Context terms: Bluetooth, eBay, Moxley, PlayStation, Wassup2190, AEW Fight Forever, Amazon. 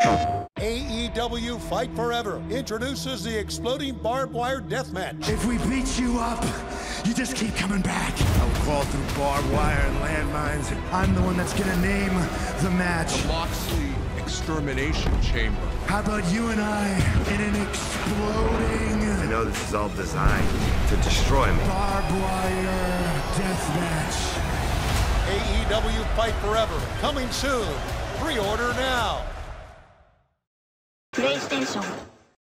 AEW Fight Forever introduces the exploding barbed wire death match. If we beat you up, you just keep coming back. I'll crawl through barbed wire and landmines. I'm the one that's gonna name the match. The Moxley Extermination Chamber. How about you and I in an exploding... I know this is all designed to destroy me. Barbed wire death match. AEW Fight Forever, coming soon. Pre-order now. PlayStation